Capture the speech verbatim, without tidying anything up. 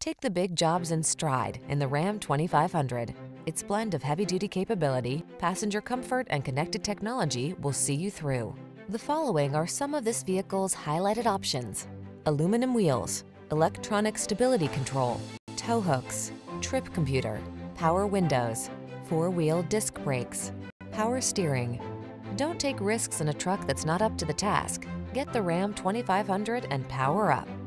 Take the big jobs in stride in the Ram twenty-five hundred. Its blend of heavy-duty capability, passenger comfort, and connected technology will see you through. The following are some of this vehicle's highlighted options: aluminum wheels, electronic stability control, tow hooks, trip computer, power windows, four-wheel disc brakes, power steering. Don't take risks in a truck that's not up to the task. Get the Ram twenty-five hundred and power up.